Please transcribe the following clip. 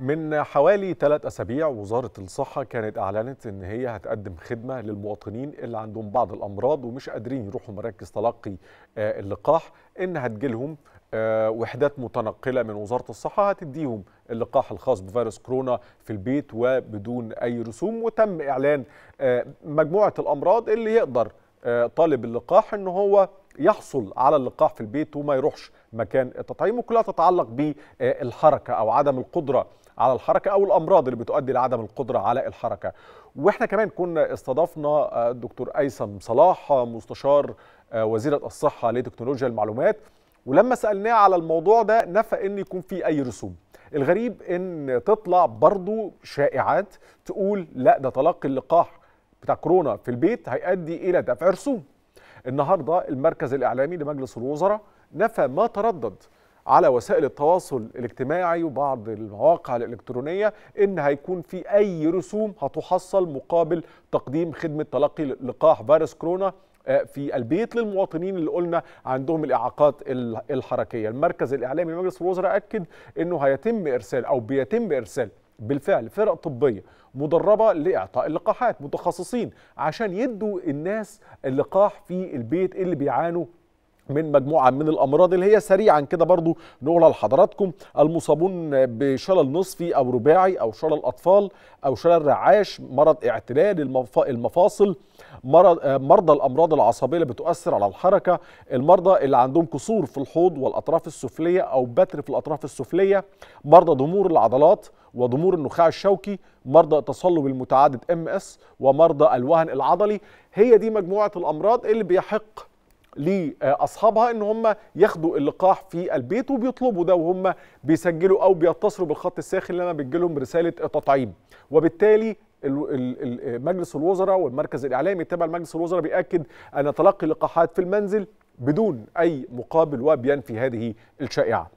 من حوالي 3 أسابيع وزارة الصحة كانت أعلنت إن هي هتقدم خدمة للمواطنين اللي عندهم بعض الأمراض ومش قادرين يروحوا مراكز تلقي اللقاح، إن هتجيلهم وحدات متنقلة من وزارة الصحة هتديهم اللقاح الخاص بفيروس كورونا في البيت وبدون أي رسوم. وتم إعلان مجموعة الأمراض اللي يقدر طالب اللقاح إن هو يحصل على اللقاح في البيت وما يروحش مكان التطعيم، وكلها تتعلق بالحركة أو عدم القدرة على الحركة أو الأمراض اللي بتؤدي لعدم القدرة على الحركة. وإحنا كمان كنا استضفنا الدكتور ايسم صلاح مستشار وزيرة الصحة لتكنولوجيا المعلومات، ولما سألناه على الموضوع ده نفى إن يكون فيه أي رسوم. الغريب إن تطلع برضو شائعات تقول لا ده تلقي اللقاح بتاع كورونا في البيت هيؤدي إلى دفع رسوم. النهارده المركز الإعلامي لمجلس الوزراء نفى ما تردد على وسائل التواصل الاجتماعي وبعض المواقع الإلكترونية إن هيكون في أي رسوم هتحصل مقابل تقديم خدمة تلقي لقاح فيروس كورونا في البيت للمواطنين اللي قلنا عندهم الإعاقات الحركية. المركز الإعلامي لمجلس الوزراء أكد إنه هيتم إرسال أو بيتم إرسال بالفعل فرق طبية مدربة لإعطاء اللقاحات، متخصصين عشان يدوا الناس اللقاح في البيت اللي بيعانوا من مجموعة من الأمراض اللي هي سريعا كده برضو نقولها لحضراتكم: المصابون بشلل نصفي أو رباعي أو شلل أطفال أو شلل رعاش، مرض اعتلال المفاصل، مرضى الأمراض العصبية اللي بتؤثر على الحركة، المرضى اللي عندهم كسور في الحوض والأطراف السفلية أو بتر في الأطراف السفلية، مرضى ضمور العضلات وضمور النخاع الشوكي، مرضى التصلب المتعدد MS، ومرضى الوهن العضلي. هي دي مجموعة الأمراض اللي بيحق لأصحابها إن هم ياخدوا اللقاح في البيت، وبيطلبوا ده وهم بيسجلوا أو بيتصلوا بالخط الساخن لما بتجيلهم رسالة التطعيم. وبالتالي مجلس الوزراء والمركز الإعلامي تبع مجلس الوزراء بيأكد أن تلقي اللقاحات في المنزل بدون أي مقابل وبينفي هذه الشائعة.